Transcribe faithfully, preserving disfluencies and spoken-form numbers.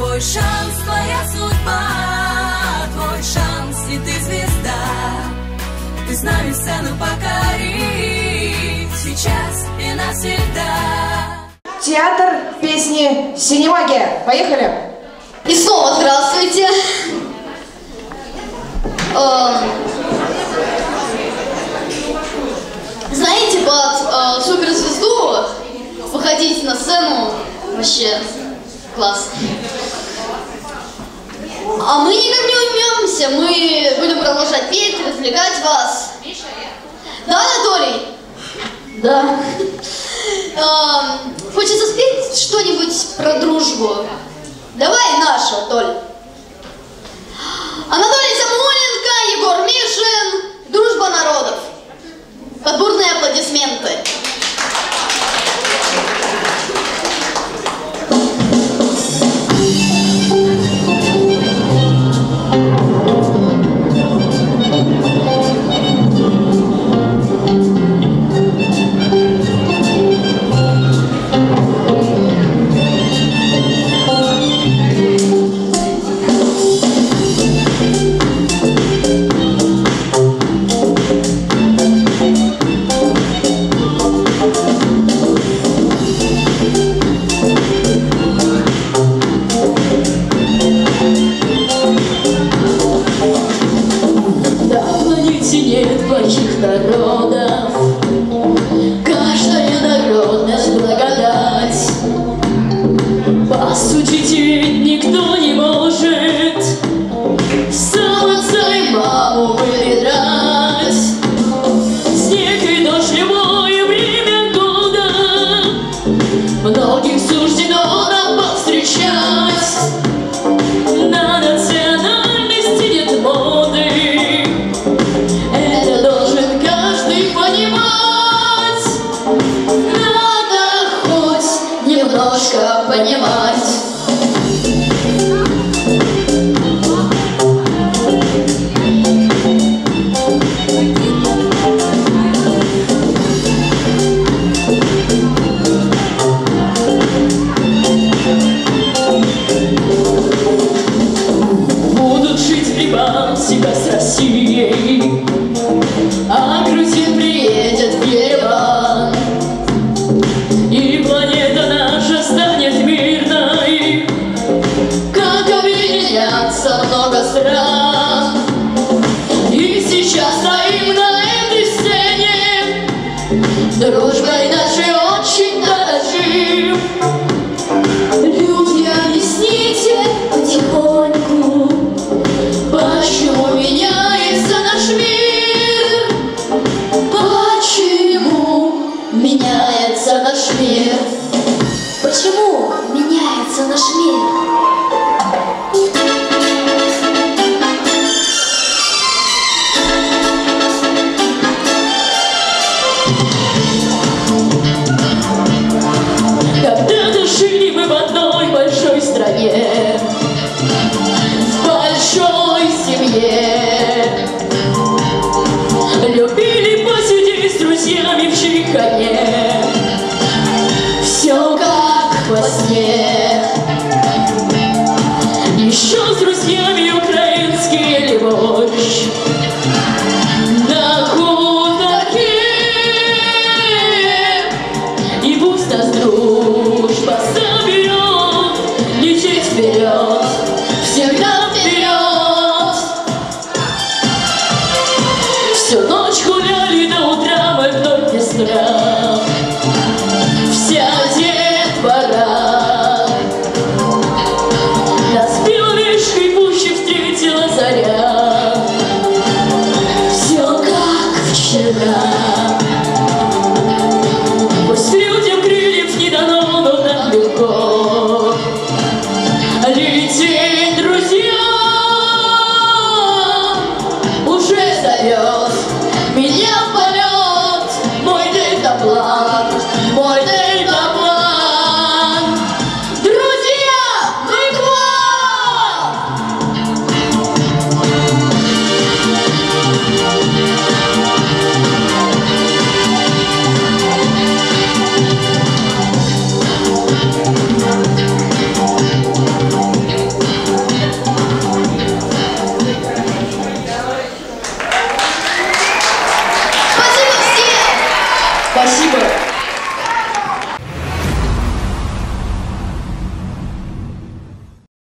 Твой шанс, твоя судьба, твой шанс, и ты звезда. Ты с нами сцену покори, сейчас и навсегда. Театр песни «Синемагия». Поехали! И снова здравствуйте! Знаете, под суперзвезду выходить на сцену вообще класс. А мы никак не уймемся, мы будем продолжать петь, развлекать вас. Да, Анатолий? Да. Хочется спеть что-нибудь про дружбу. Давай нашу, Толь. Анатолий Самуйленко, Егор Мишин, «Дружба народов». Подбурные аплодисменты. Друзья! Спасибо.